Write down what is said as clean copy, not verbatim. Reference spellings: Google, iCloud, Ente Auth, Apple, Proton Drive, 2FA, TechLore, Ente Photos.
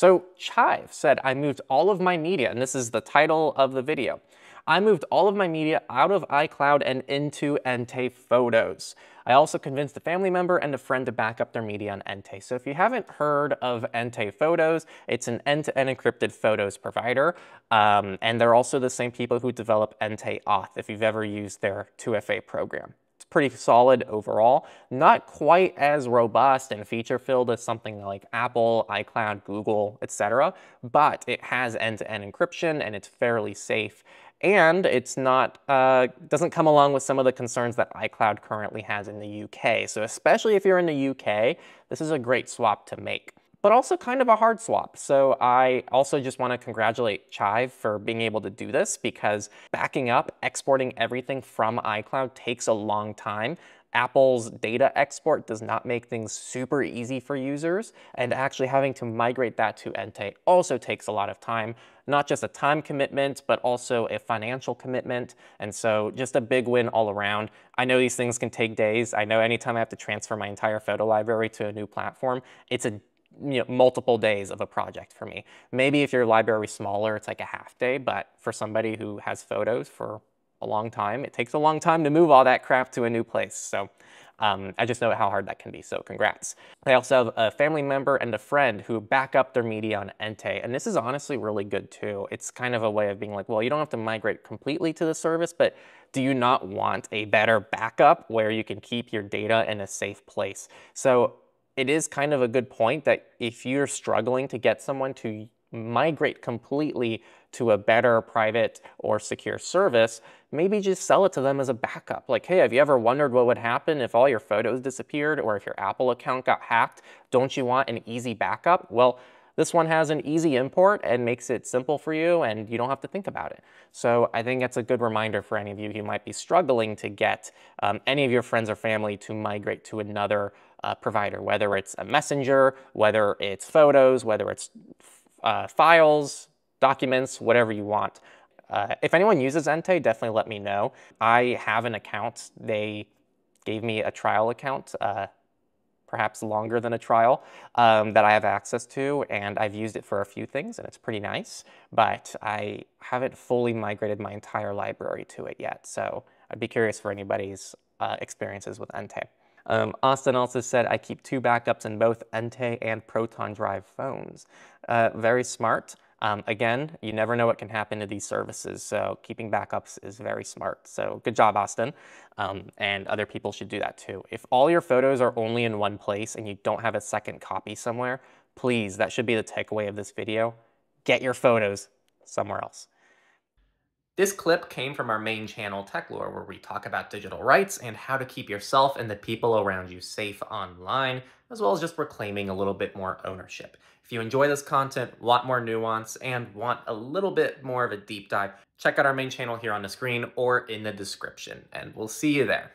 So Chive said, I moved all of my media, and this is the title of the video. I moved all of my media out of iCloud and into Ente Photos. I also convinced a family member and a friend to back up their media on Ente. So if you haven't heard of Ente Photos, it's an end-to-end encrypted photos provider. And they're also the same people who develop Ente Auth if you've ever used their 2FA program. It's pretty solid overall, not quite as robust and feature-filled as something like Apple, iCloud, Google, etc. But it has end-to-end encryption and it's fairly safe. And it's not, doesn't come along with some of the concerns that iCloud currently has in the UK. So especially if you're in the UK, this is a great swap to make, but also kind of a hard swap. So I also just want to congratulate Chive for being able to do this, because backing up, exporting everything from iCloud takes a long time. Apple's data export does not make things super easy for users, and actually having to migrate that to Ente also takes a lot of time, not just a time commitment, but also a financial commitment. And so just a big win all around. I know these things can take days. I know anytime I have to transfer my entire photo library to a new platform, it's a multiple days of a project for me. Maybe if your library's smaller, it's like a half day, but for somebody who has photos for a long time, it takes a long time to move all that crap to a new place. So I just know how hard that can be, so congrats. I also have a family member and a friend who back up their media on Ente, and this is honestly really good too. It's kind of a way of being like, well, you don't have to migrate completely to the service, but do you not want a better backup where you can keep your data in a safe place? So it is kind of a good point that if you're struggling to get someone to migrate completely to a better private or secure service, maybe just sell it to them as a backup. Like, hey, have you ever wondered what would happen if all your photos disappeared or if your Apple account got hacked? Don't you want an easy backup? Well, this one has an easy import and makes it simple for you, and you don't have to think about it. So I think that's a good reminder for any of you who might be struggling to get any of your friends or family to migrate to another provider, whether it's a messenger, whether it's photos, whether it's files, documents, whatever you want. If anyone uses Ente, definitely let me know. I have an account. They gave me a trial account, perhaps longer than a trial, that I have access to, and I've used it for a few things, and it's pretty nice, but I haven't fully migrated my entire library to it yet, so I'd be curious for anybody's experiences with Ente. Austin also said, I keep two backups in both Ente and Proton Drive phones. Very smart. Again, you never know what can happen to these services, so keeping backups is very smart. So good job, Austin. And other people should do that too. If all your photos are only in one place and you don't have a second copy somewhere, please, that should be the takeaway of this video. Get your photos somewhere else. This clip came from our main channel, TechLore, where we talk about digital rights and how to keep yourself and the people around you safe online, as well as just reclaiming a little bit more ownership. If you enjoy this content, want more nuance, and want a little bit more of a deep dive, check out our main channel here on the screen or in the description, and we'll see you there.